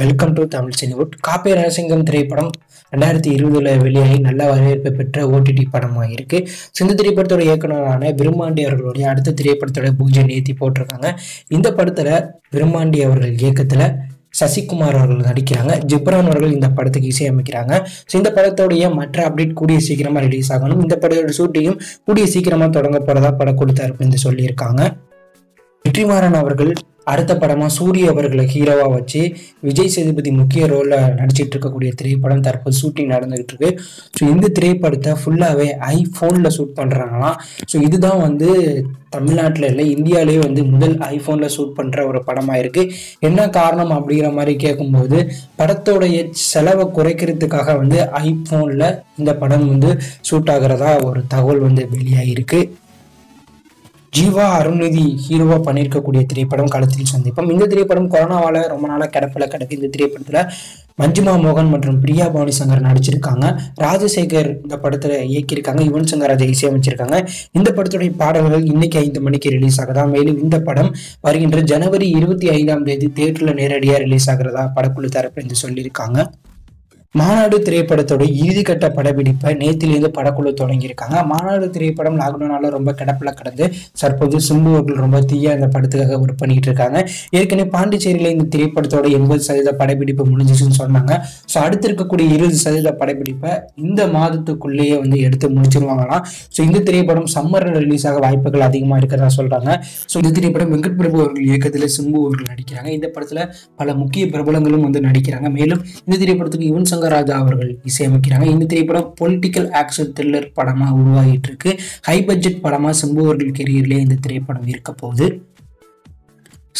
Welcome to Tamil Cinewood. காப்பே நரசிங்கம் திரைப்படம் 2020 வெளியாகி நல்ல வரவேற்பை பெற்ற ஓடிடி படமாக இருக்குது. ஸோ இந்த திரைப்படத்தோட இயக்குனரான விருமாண்டி அவர்களுடைய அடுத்த திரைப்படத்தோட பூஜை நேர்த்தி போட்டிருக்காங்க. இந்த படத்தில் விருமாண்டி அவர்கள் இயக்கத்தில் சசிகுமார் அவர்கள் நடிக்கிறாங்க. ஜிப்ரான் அவர்கள் இந்த படத்துக்கு இசையமைக்கிறாங்க. ஸோ இந்த படத்தோடைய மற்ற அப்டேட் கூடிய சீக்கிரமாக ரிலீஸ் ஆகணும். இந்த படத்தோட ஷூட்டிங்கும் கூடிய சீக்கிரமாக தொடங்க போகிறதா படக்குழு தரப்புன்னு சொல்லியிருக்காங்க. வெற்றிமாறன் அவர்கள் அடுத்த படமாக சூரிய அவர்களை ஹீரோவாக வச்சு விஜய் சேதுபதி முக்கிய ரோலில் நடிச்சிட்டு இருக்கக்கூடிய திரைப்படம் தற்போது ஷூட்டிங் நடந்துகிட்டு இருக்கு. ஸோ இந்த திரைப்படத்தை ஃபுல்லாகவே ஐஃபோனில் ஷூட் பண்ணுறாங்களாம். ஸோ இதுதான் வந்து தமிழ்நாட்டில் இல்லை இந்தியாவிலேயே வந்து முதல் ஐஃபோனில் ஷூட் பண்ணுற ஒரு படமாக இருக்குது. என்ன காரணம் அப்படிங்கிற மாதிரி கேட்கும்போது படத்தோடைய செலவை குறைக்கிறதுக்காக வந்து ஐஃபோனில் இந்த படம் வந்து ஷூட் ஆகிறதா ஒரு தகவல் வந்து வெளியாகிருக்கு. ஜீவா அருண்நிதி ஹீரோவாக பண்ணியிருக்கக்கூடிய திரைப்படம் களத்தில் சந்திப்போம். இந்த திரைப்படம் கொரோனாவால் ரொம்ப நாளாக கிடப்பில் கிடக்கு. இந்த திரைப்படத்தில் மஞ்சிமா மோகன் மற்றும் பிரியா பவானி சங்கர் நடிச்சிருக்காங்க. ராஜசேகர் இந்த படத்தில் இயக்கியிருக்காங்க. யுவன் சங்கர் அதை இசையமைச்சிருக்காங்க. இந்த படத்துடைய பாடல்கள் இன்னைக்கு 5 மணிக்கு ரிலீஸ் ஆகுதா. மேலும் இந்த படம் வருகின்ற ஜனவரி 25ஆம் தேதி தியேட்டரில் நேரடியாக ரிலீஸ் ஆகிறதா படக்குழு தரப்பு என்று சொல்லியிருக்காங்க. மாநாடு திரைப்படத்தோட இறுதிக்கட்ட படப்பிடிப்பை நேத்திலேருந்து படக்குழு தொடங்கியிருக்காங்க. மாநாடு திரைப்படம் லாக்டவுனால ரொம்ப கிடப்பில் கிடந்து தற்போது சிம்பு அவர்கள் ரொம்ப தீயாக இந்த படத்துக்காக ஒர்க் பண்ணிட்டு இருக்காங்க. ஏற்கனவே பாண்டிச்சேரியில இந்த திரைப்படத்தோட 80% படப்பிடிப்பு முடிஞ்சிச்சுன்னு சொன்னாங்க. ஸோ அடுத்து இருக்கக்கூடிய 20% படப்பிடிப்பை இந்த மாதத்துக்குள்ளேயே வந்து எடுத்து முடிச்சிருவாங்களாம். ஸோ இந்த திரைப்படம் சம்மரில் ரிலீஸ் ஆக வாய்ப்புகள் அதிகமாக இருக்கிறதா சொல்றாங்க. ஸோ இந்த திரைப்படம் வெங்கட் பிரபு அவர்கள் இயக்கத்தில் சிம்பு அவர்கள் நடிக்கிறாங்க. இந்த படத்தில் பல முக்கிய பிரபலங்களும் வந்து நடிக்கிறாங்க. மேலும் இந்த திரைப்படத்துக்கு யுவன் ராஜா அவர்கள் இசையமைக்கிறாங்க. இந்த திரைப்படம் பொலிட்டிக்கல் ஆக்ஷன் த்ரில்லர் படமா உருவாகிட்டு இருக்கு. ஹை பட்ஜெட் படமா சிம்பு அவர்கள் கெரியர்லேயே இந்த திரைப்படம் இருக்க போகுது.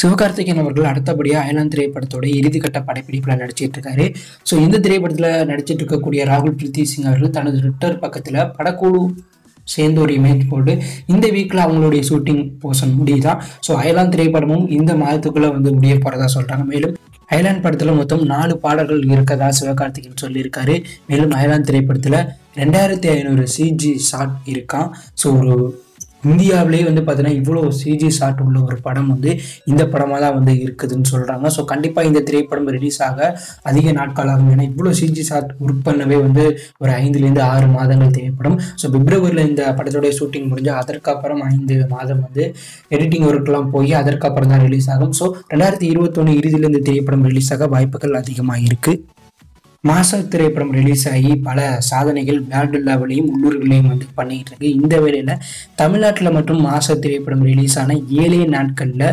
சிவகார்த்திகேயன் அவர்கள் அடுத்தபடியாக அயலான் திரைப்படத்தோட இறுதிக்கட்ட படப்பிடிப்பில் நடிச்சிட்டு இருக்காரு. ஸோ இந்த திரைப்படத்தில் நடிச்சிட்டு இருக்கக்கூடிய ராகுல் பிரீத்தி சிங் அவர்கள் தனது ட்விட்டர் பக்கத்தில் படக்குழு சேர்ந்து ஒரு இமேஜ் போட்டு இந்த வீக்கில் அவங்களுடைய ஷூட்டிங் போர்ஷன் முடியுதான். ஸோ அயலான் திரைப்படமும் இந்த மாதத்துக்குள்ளே வந்து முடிய போகிறதா சொல்கிறாங்க. மேலும் அயலான் படத்தில் மொத்தம் 4 பாடல்கள் இருக்கதா சிவகார்த்திகேயன் சொல்லியிருக்காரு. மேலும் அயலான் திரைப்படத்தில் 2500 சிஜி ஷாட் இருக்கான். ஸோ ஒரு இந்தியாவிலேயே வந்து பார்த்தீங்கன்னா இவ்வளோ சிஜி ஷாட் உள்ள ஒரு படம் வந்து இந்த படமாக தான் வந்து இருக்குதுன்னு சொல்கிறாங்க. ஸோ கண்டிப்பாக இந்த திரைப்படம் ரிலீஸ் ஆக அதிக நாட்கள் ஆகும். ஏன்னா இவ்வளோ சிஜி ஷாட் ஒர்க் பண்ணவே வந்து ஒரு 5லேருந்து 6 மாதங்கள் தேவைப்படும். ஸோ பிப்ரவரியில் இந்த படத்தோடைய ஷூட்டிங் முடிஞ்சு அதற்கப்புறம் 5 மாதம் வந்து எடிட்டிங் ஒர்க்கெலாம் போய் அதற்கப்புறம் தான் ரிலீஸ் ஆகும். ஸோ 2021 இறுதியில் இந்த திரைப்படம் ரிலீஸ் ஆக வாய்ப்புகள் அதிகமாக இருக்குது. மாச திரைப்படம் ரிலீஸ் ஆகி பல சாதனைகள் வேர்ல்டு லெவலையும் உள்ளூர்களையும் வந்து பண்ணிக்கிட்டு இருக்கு. இந்த வேளையில் தமிழ்நாட்டில் மட்டும் மாச திரைப்படம் ரிலீஸ் ஆன 7 நாட்களில்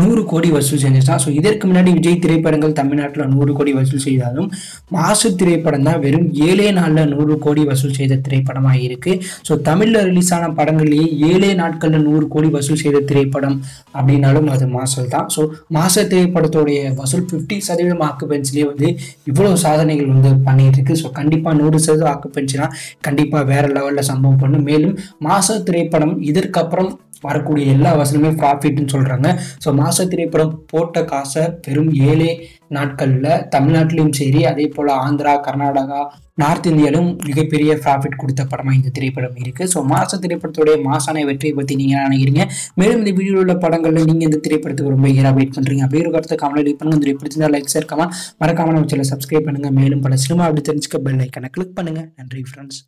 100 கோடி வசூல் செஞ்சிருச்சான். ஸோ இதற்கு முன்னாடி விஜய் திரைப்படங்கள் தமிழ்நாட்டில் 100 கோடி வசூல் செய்தாலும் மாசு திரைப்படம் தான் வெறும் 7 நாளில் 100 கோடி வசூல் செய்த திரைப்படமாக இருக்குது. ஸோ தமிழில் ரிலீஸ் ஆன படங்கள்லேயே 7 நாட்களில் 100 கோடி வசூல் செய்த திரைப்படம் அப்படின்னாலும் அது மாசல் தான். ஸோ மாச திரைப்படத்தோடைய வசூல் 50% ஆக்குபென்சிலே வந்து இவ்வளோ சாதனைகள் வந்து பண்ணிகிட்டு இருக்குது. ஸோ கண்டிப்பாக 100% ஆக்குபென்சினா கண்டிப்பாக வேறு லெவலில் சம்பவம் பண்ணும். மேலும் மாச திரைப்படம் இதற்கப்புறம் வரக்கூடிய எல்லா வசூலுமே ப்ராஃபிட்னு சொல்கிறாங்க. ஸோ மாச திரைப்படம் போட்ட காசை பெரும் 7 நாட்களில் தமிழ்நாட்டிலையும் சரி, அதே போல் ஆந்திரா, கர்நாடகா, நார்த் இந்தியாவிலும் மிகப்பெரிய ப்ராஃபிட் கொடுத்த படமாக இந்த திரைப்படம் இருக்குது. ஸோ மாச திரைப்படத்துடைய மாசான வெற்றியை பற்றி நீங்கள் நினைக்கிறீங்க? மேலும் இந்த வீடியோவில் உள்ள படங்களில் நீங்கள் இந்த திரைப்படத்துக்கு ரொம்ப ஏராக வெயிட் பண்ணுறீங்க அப்படியே ஒரு கருத்தை கமெண்ட்ல லீவ் பண்ணுங்கள். இந்த திரைப்படத்தினால் லைக் சேர்க்காமல் மறக்காமல் நம்ம சேனலை சப்ஸ்கிரைப் பண்ணுங்கள். மேலும் பல சினிமா அப்படி தெரிஞ்சுக்க பெல் ஐக்கானை கிளிக் பண்ணுங்கள். நன்றி ஃப்ரெண்ட்ஸ்.